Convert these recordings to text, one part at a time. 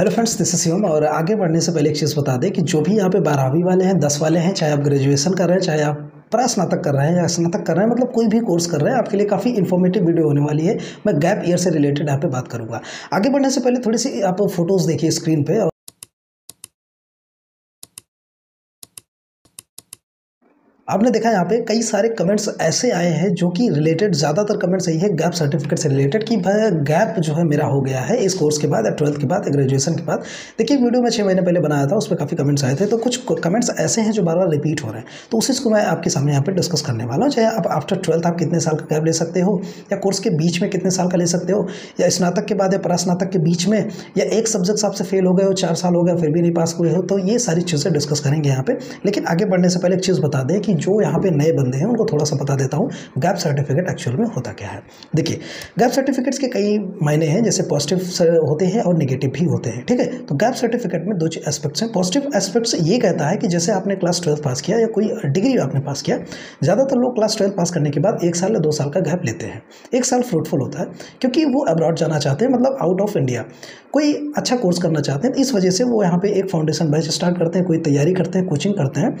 Hello friends, this is Shivam. और आगे बढ़ने से पहले एक चीज़ बता दें कि जो भी यहाँ पे 12वीं वाले हैं, 10 वाले हैं, चाहे आप ग्रेजुएशन कर रहे हैं, चाहे आप स्नातक कर रहे हैं या स्नातक कर रहे हैं, मतलब कोई भी कोर्स कर रहे हैं, आपके लिए काफ़ी इन्फॉर्मेटिव वीडियो होने वाली है। मैं गैप ईयर से रिलेटेड यहाँ पे बात करूँगा। आगे बढ़ने से पहले थोड़ी सी आप फोटोज़ देखिए स्क्रीन पर। आपने देखा यहाँ पे कई सारे कमेंट्स ऐसे आए हैं जो कि रिलेटेड, ज़्यादातर कमेंट्स यही है गैप सर्टिफिकेट से रिलेटेड कि भाई गैप जो है मेरा हो गया है इस कोर्स के बाद, या 12th के बाद, या ग्रेजुएशन के बाद। देखिए, वीडियो में 6 महीने पहले बनाया था, उस पर काफ़ी कमेंट्स आए थे। तो कुछ कमेंट्स ऐसे हैं जो बार बार रिपीट हो रहे हैं, तो उसी को मैं आपके सामने यहाँ पर डिस्कस करने वाला हूँ। चाहे आप आफ्टर 12th आप कितने साल का गैप ले सकते हो, या कोर्स के बीच में कितने साल का ले सकते हो, या स्नातक के बाद या परास्नातक के बीच में, या एक सब्जेक्ट आपसे फेल हो गए हो, 4 साल हो गए फिर भी नहीं पास हुए हो, तो ये सारी चीज़ें डिस्कस करेंगे यहाँ पे। लेकिन आगे बढ़ने से पहले एक चीज़ बता दें कि जो यहाँ पे नए बंदे हैं उनको थोड़ा सा बता देता हूँ गैप सर्टिफिकेट एक्चुअल में होता क्या है। देखिए, गैप सर्टिफिकेट्स के कई मायने हैं, जैसे पॉजिटिव होते हैं और नेगेटिव भी होते हैं, ठीक है। तो गैप सर्टिफिकेट में 2 एस्पेक्ट्स हैं। पॉजिटिव एस्पेक्ट्स ये कहता है कि जैसे आपने क्लास 12 पास किया या कोई डिग्री आपने पास किया, ज़्यादातर लोग क्लास 12 पास करने के बाद 1 साल या 2 साल का गैप लेते हैं। 1 साल फ्रूटफुल होता है क्योंकि वो अब्रॉड जाना चाहते हैं, मतलब आउट ऑफ इंडिया कोई अच्छा कोर्स करना चाहते हैं। इस वजह से वो यहाँ पे एक फाउंडेशन बैच स्टार्ट करते हैं, कोई तैयारी करते हैं, कोचिंग करते हैं,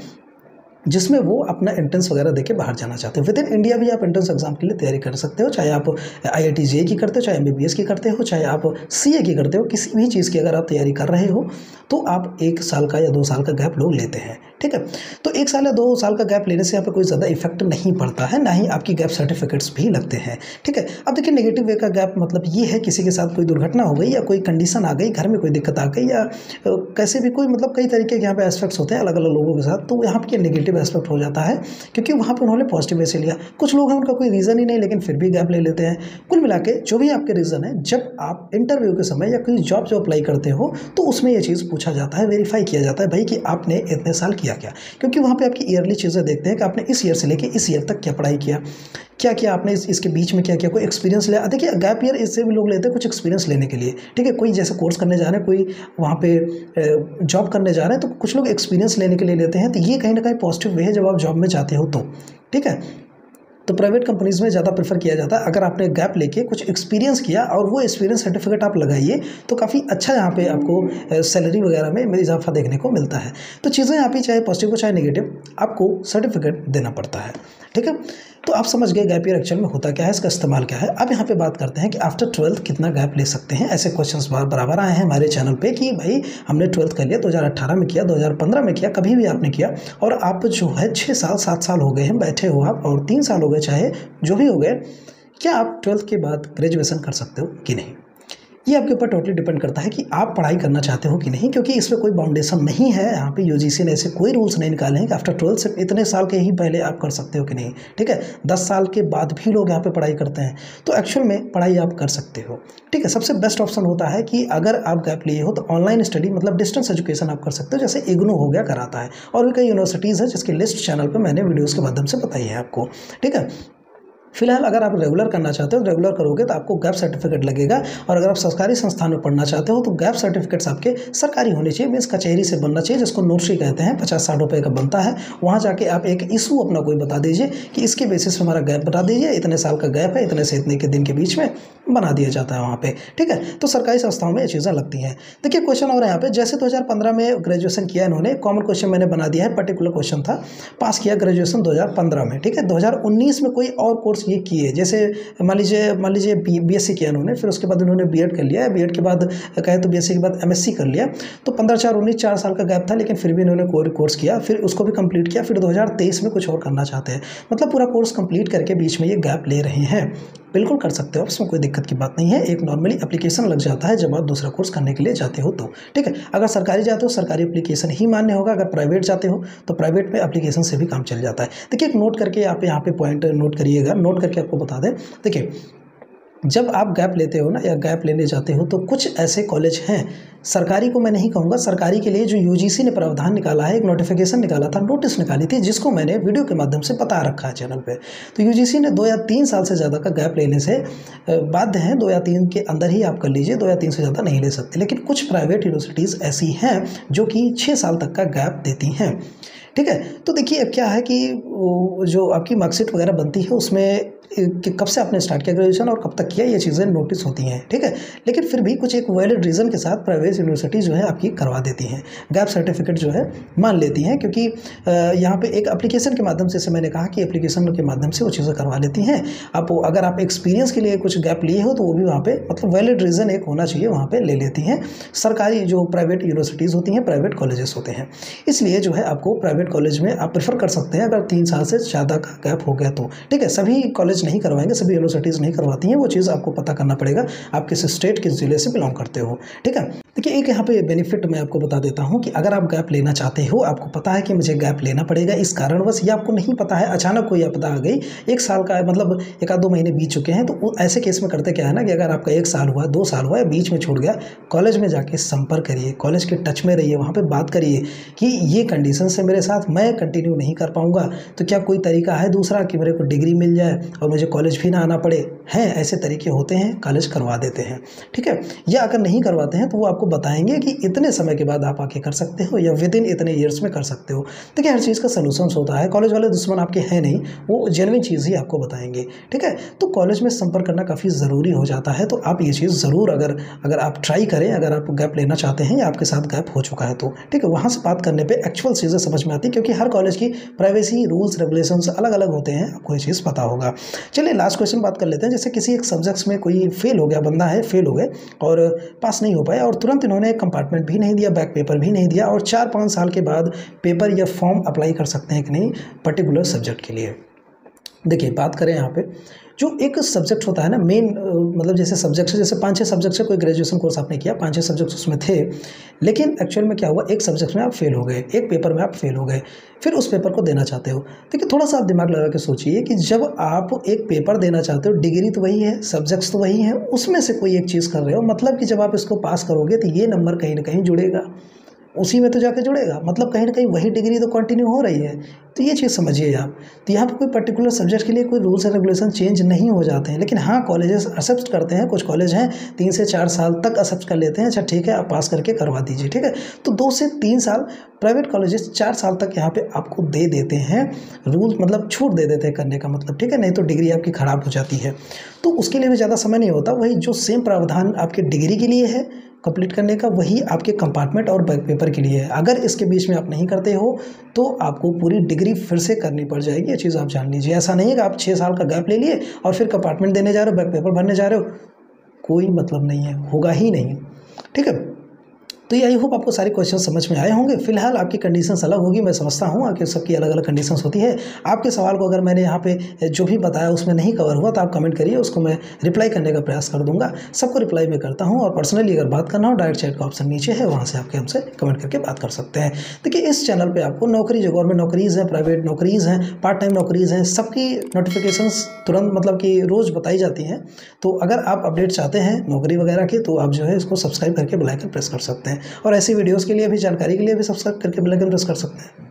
जिसमें वो अपना एंट्रेंस वगैरह देके बाहर जाना चाहते हैं। विद इन इंडिया भी आप एंट्रेंस एग्जाम के लिए तैयारी कर सकते हो, चाहे आप IIT JEE की करते हो, चाहे MBBS की करते हो, चाहे आप CA की करते हो, किसी भी चीज़ की अगर आप तैयारी कर रहे हो तो आप 1 साल का या 2 साल का गैप लोग लेते हैं, ठीक है। तो 1 साल या 2 साल का गैप लेने से यहाँ पर कोई ज़्यादा इफेक्ट नहीं पड़ता है, ना ही आपकी गैप सर्टिफिकेट्स भी लगते हैं, ठीक है। अब देखिए, नेगेटिव वे का गैप मतलब ये है किसी के साथ कोई दुर्घटना हो गई, या कोई कंडीशन आ गई, घर में कोई दिक्कत आ गई, या कैसे भी कोई, मतलब कई तरीके के यहाँ पे एस्पेक्ट्स होते हैं अलग अलग लोगों के साथ, तो यहाँ पर नेगेटिव एस्पेक्ट हो जाता है क्योंकि वहाँ पे उन्होंने पॉजिटिव वे से लिया। कुछ लोग हैं उनका कोई रीज़न ही नहीं, लेकिन फिर भी गैप ले लेते हैं। कुल मिला के जो भी आपके रीज़न है, जब आप इंटरव्यू के समय या कोई जॉब जो अप्लाई करते हो तो उसमें ये चीज़ पूछा जाता है, वेरीफाई किया जाता है भाई कि आपने इतने साल किया क्या, क्योंकि वहाँ पर आपकी ईयरली चीज़ें देखते हैं कि आपने इस ईयर से लेकर इस ईयर तक क्या पढ़ाई किया, क्या किया आपने, इसके बीच में क्या किया, कोई एक्सपीरियंस लिया। देखिए, गैप ईयर इससे भी लोग लेते हैं कुछ एक्सपीरियंस लेने के लिए, ठीक है। कोई जैसे कोर्स करने जा रहे हैं, कोई वहाँ पे जॉब करने जा रहे हैं, तो कुछ लोग एक्सपीरियंस लेने के लिए लेते हैं। तो ये कहीं ना कहीं पॉजिटिव वे है जब आप जॉब में जाते हो तो, ठीक है। तो प्राइवेट कंपनीज़ में ज़्यादा प्रेफर किया जाता है, अगर आपने गैप लेके कुछ एक्सपीरियंस किया और वो एक्सपीरियंस सर्टिफिकेट आप लगाइए तो काफ़ी अच्छा यहाँ पे आपको सैलरी वगैरह में इजाफा देखने को मिलता है। तो चीज़ें यहाँ पे चाहे पॉजिटिव हो चाहे नेगेटिव, आपको सर्टिफिकेट देना पड़ता है, ठीक है। तो आप समझ गए गैप ईयर एक्चुअल में होता क्या है, इसका इस्तेमाल क्या है। अब यहाँ पे बात करते हैं कि आफ्टर 12th कितना गैप ले सकते हैं। ऐसे क्वेश्चंस बराबर आए हैं हमारे चैनल पे कि भाई हमने 12th कर लिया, 2018 में किया, 2015 में किया, कभी भी आपने किया, और आप जो है 6 साल 7 साल हो गए हैं बैठे हो आप, और 3 साल हो गए, चाहे जो भी हो गए, क्या आप 12th के बाद ग्रेजुएशन कर सकते हो कि नहीं। ये आपके ऊपर टोटली डिपेंड करता है कि आप पढ़ाई करना चाहते हो कि नहीं, क्योंकि इसमें कोई बाउंडेशन नहीं है। यहाँ पे यूजीसी ने ऐसे कोई रूल्स नहीं निकाले हैं कि आफ्टर 12 से इतने साल के ही पहले आप कर सकते हो कि नहीं, ठीक है। 10 साल के बाद भी लोग यहाँ पे पढ़ाई करते हैं, तो एक्चुअल में पढ़ाई आप कर सकते हो, ठीक है। सबसे बेस्ट ऑप्शन होता है कि अगर आप गैप लिए हो तो ऑनलाइन स्टडी, मतलब डिस्टेंस एजुकेशन आप कर सकते हो, जैसे इग्नू हो गया कराता है, और भी कई यूनिवर्सिटीज़ हैं जिसकी लिस्ट चैनल पर मैंने वीडियोज़ के माध्यम से बताई है आपको, ठीक है। फिलहाल अगर आप रेगुलर करना चाहते हो, रेगुलर करोगे तो आपको गैप सर्टिफिकेट लगेगा, और अगर आप सरकारी संस्थान में पढ़ना चाहते हो तो गैप सर्टिफिकेट्स आपके सरकारी होने चाहिए, मीन्स कचहरी से बनना चाहिए, जिसको नोटरी कहते हैं, 50-60 रुपये का बनता है। वहाँ जाके आप एक इशू अपना कोई बता दीजिए कि इसके बेसिस पर हमारा गैप बता दीजिए, इतने साल का गैप है, इतने से इतने के दिन के बीच में बना दिया जाता है वहाँ पर, ठीक है। तो सरकारी संस्थाओं में ये चीज़ें लगती हैं। देखिए, क्वेश्चन और यहाँ पर जैसे 2015 में ग्रेजुएशन किया इन्होंने, कॉमन क्वेश्चन मैंने बना दिया है, पर्टिकुलर क्वेश्चन था, पास किया ग्रेजुएशन 2015 में, ठीक है। 2019 में कोई और कोर्स ये किए, जैसे मान लीजिए BSc किया उन्होंने, फिर उसके बाद उन्होंने B.ed कर लिया, B.ed के बाद कहे तो BSc के बाद MSc कर लिया, तो 15-4-19 4 साल का गैप था, लेकिन फिर भी इन्होंने कोर्स किया, फिर उसको भी कंप्लीट किया, फिर 2023 में कुछ और करना चाहते हैं, मतलब पूरा कोर्स कंप्लीट करके बीच में ये गैप ले रहे हैं। बिल्कुल कर सकते हो, इसमें कोई दिक्कत की बात नहीं है। एक नॉर्मली एप्लीकेशन लग जाता है जब आप दूसरा कोर्स करने के लिए जाते हो तो, ठीक है। अगर सरकारी जाते हो सरकारी एप्लीकेशन ही मान्य होगा, अगर प्राइवेट जाते हो तो प्राइवेट में एप्लीकेशन से भी काम चल जाता है। देखिए, एक नोट करके आप यहाँ पे पॉइंट नोट करिएगा, नोट करके आपको बता दें। देखिए, जब आप गैप लेते हो ना या गैप लेने जाते हो तो कुछ ऐसे कॉलेज हैं, सरकारी को मैं नहीं कहूँगा, सरकारी के लिए जो यूजीसी ने प्रावधान निकाला है, एक नोटिफिकेशन निकाला था, नोटिस निकाली थी, जिसको मैंने वीडियो के माध्यम से बता रखा है चैनल पे। तो यूजीसी ने 2 या 3 साल से ज़्यादा का गैप लेने से बाध्य हैं, 2 या 3 के अंदर ही आप कर लीजिए, 2 या 3 से ज़्यादा नहीं ले सकते। लेकिन कुछ प्राइवेट यूनिवर्सिटीज़ ऐसी हैं जो कि 6 साल तक का गैप देती हैं। ठीक है। तो देखिए क्या है कि जो आपकी मार्कशीट वगैरह बनती है उसमें कि कब से आपने स्टार्ट किया ग्रेजुएशन और कब तक किया, ये चीज़ें नोटिस होती हैं, ठीक है। लेकिन फिर भी कुछ एक वैलिड रीज़न के साथ प्राइवेट यूनिवर्सिटी जो है आपकी करवा देती हैं, गैप सर्टिफिकेट जो है मान लेती हैं, क्योंकि यहाँ पे एक एप्लीकेशन के माध्यम से, जैसे मैंने कहा कि एप्लीकेशन के माध्यम से वो चीज़ें करवा लेती हैं। आप अगर आप एक्सपीरियंस के लिए कुछ गैप लिए हो तो वो भी वहाँ पर मतलब वैलिड रीज़न एक होना चाहिए, वहाँ पर ले लेती हैं सरकारी जो प्राइवेट यूनिवर्सिटीज़ होती हैं, प्राइवेट कॉलेजेस होते हैं। इसलिए जो है आपको प्राइवेट कॉलेज में आप प्रेफर कर सकते हैं अगर 3 साल से ज़्यादा का गैप हो गया तो, ठीक है। सभी कॉलेज नहीं करवाएंगे, सभी यूनिवर्सिटीज़ नहीं करवाती हैं, वो चीज़ आपको पता करना पड़ेगा आप किस स्टेट किस जिले से बिलोंग करते हो, ठीक है। देखिए एक यहाँ पे बेनिफिट मैं आपको बता देता हूँ कि अगर आप गैप लेना चाहते हो, आपको पता है कि मुझे गैप लेना पड़ेगा इस कारणवश, या आपको नहीं पता है, अचानक कोई आपदा आ गई, 1 साल का मतलब 1-2 महीने बीत चुके हैं, तो ऐसे केस में करते क्या है ना कि अगर आपका 1 साल हुआ, 2 साल हुआ या बीच में छूट गया, कॉलेज में जाके संपर्क करिए, कॉलेज के टच में रहिए, वहाँ पर बात करिए कि ये कंडीशन से मेरे साथ मैं कंटिन्यू नहीं कर पाऊँगा, तो क्या कोई तरीका है दूसरा कि मेरे को डिग्री मिल जाए और मुझे कॉलेज भी ना आना पड़े, हैं ऐसे तरीके होते हैं, कॉलेज करवा देते हैं, ठीक है। या अगर नहीं करवाते हैं तो वो आपको बताएंगे कि इतने समय के बाद आप आके कर सकते हो या विद इन इतने ईयर्स में कर सकते हो। देखिए हर चीज़ का सोल्यूशंस होता है, कॉलेज वाले दुश्मन आपके हैं नहीं, वो जेन्युइन चीज़ ही आपको बताएंगे, ठीक है। तो कॉलेज में संपर्क करना काफ़ी ज़रूरी हो जाता है, तो आप ये चीज़ ज़रूर अगर आप ट्राई करें, अगर आप गैप लेना चाहते हैं या आपके साथ गैप हो चुका है तो, ठीक है। वहाँ से बात करने पर एक्चुअल चीज़ें समझ में आती है, क्योंकि हर कॉलेज की प्राइवेसी रूल्स रेगुलेशंस अलग अलग होते हैं, आपको ये चीज़ पता होगा। चलिए लास्ट क्वेश्चन बात कर लेते हैं। जैसे किसी एक सब्जेक्ट्स में कोई फेल हो गया, बंदा है फेल हो गए और पास नहीं हो पाया, और तुरंत इन्होंने कंपार्टमेंट भी नहीं दिया, बैक पेपर भी नहीं दिया, और 4-5 साल के बाद पेपर या फॉर्म अप्लाई कर सकते हैं कि नहीं पर्टिकुलर सब्जेक्ट के लिए। देखिए बात करें यहाँ पे जो एक सब्जेक्ट होता है ना मेन, मतलब जैसे सब्जेक्ट से, जैसे 5-6 सब्जेक्ट से कोई ग्रेजुएशन कोर्स आपने किया, 5-6 सब्जेक्ट उसमें थे, लेकिन एक्चुअल में क्या हुआ, एक सब्जेक्ट में आप फेल हो गए, एक पेपर में आप फेल हो गए, फिर उस पेपर को देना चाहते हो। देखिए थोड़ा सा आप दिमाग लगा के सोचिए कि जब आप एक पेपर देना चाहते हो, डिग्री तो वही है, सब्जेक्ट्स तो वही हैं, उसमें से कोई एक चीज़ कर रहे हो, मतलब कि जब आप इसको पास करोगे तो ये नंबर कहीं ना कहीं जुड़ेगा, उसी में तो जाके जुड़ेगा, मतलब कहीं ना कहीं वही डिग्री तो कंटिन्यू हो रही है। तो ये चीज़ समझिए आप। तो यहाँ पर कोई पर्टिकुलर सब्जेक्ट के लिए कोई रूल्स एंड रेगुलेशन चेंज नहीं हो जाते हैं, लेकिन हाँ कॉलेजेस एक्सेप्ट करते हैं, कुछ कॉलेज हैं 3 से 4 साल तक एक्सेप्ट कर लेते हैं, अच्छा ठीक है आप पास करके करवा दीजिए, ठीक है। तो 2 से 3 साल प्राइवेट कॉलेजेस 4 साल तक यहाँ पे आपको दे देते हैं रूल, मतलब छूट दे देते हैं करने का मतलब, ठीक है, नहीं तो डिग्री आपकी ख़राब हो जाती है, तो उसके लिए भी ज़्यादा समय नहीं होता। वही जो सेम प्रावधान आपके डिग्री के लिए है कंप्लीट करने का, वही आपके कंपार्टमेंट और बैक पेपर के लिए है। अगर इसके बीच में आप नहीं करते हो तो आपको पूरी डिग्री फिर से करनी पड़ जाएगी, ये चीज़ आप जान लीजिए। ऐसा नहीं है कि आप 6 साल का गैप ले लिए और फिर कंपार्टमेंट देने जा रहे हो, बैक पेपर भरने जा रहे हो, कोई मतलब नहीं है, होगा ही नहीं, ठीक है। तो ये आई होप आपको सारे क्वेश्चन समझ में आए होंगे। फिलहाल आपकी कंडीशंस अलग होगी, मैं समझता हूँ आपके सबकी अलग अलग कंडीशंस होती है। आपके सवाल को अगर मैंने यहाँ पे जो भी बताया उसमें नहीं कवर हुआ तो आप कमेंट करिए, उसको मैं रिप्लाई करने का प्रयास कर दूंगा, सबको रिप्लाई मैं करता हूँ। और पर्सनली अगर बात करना हो, डायरेक्ट चैट का ऑप्शन नीचे है, वहाँ से आपके हमसे कमेंट करके बात कर सकते हैं। देखिए इस चैनल पर आपको नौकरी, जो गवर्नमेंट नौकरीज़ हैं, प्राइवेट नौकरीज़ हैं, पार्ट टाइम नौकरीज़ हैं, सबकी नोटिफिकेशंस तुरंत मतलब कि रोज़ बताई जाती हैं। तो अगर आप अपडेट चाहते हैं नौकरी वगैरह के तो आप जो है इसको सब्सक्राइब करके बेल आइकन प्रेस कर सकते हैं, और ऐसी वीडियोस के लिए भी, जानकारी के लिए भी सब्सक्राइब करके बेल आइकन प्रेस कर सकते हैं।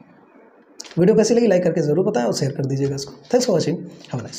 वीडियो कैसी लगी लाइक करके जरूर बताएं और शेयर कर दीजिएगा इसको। Thanks for watching, have a nice day.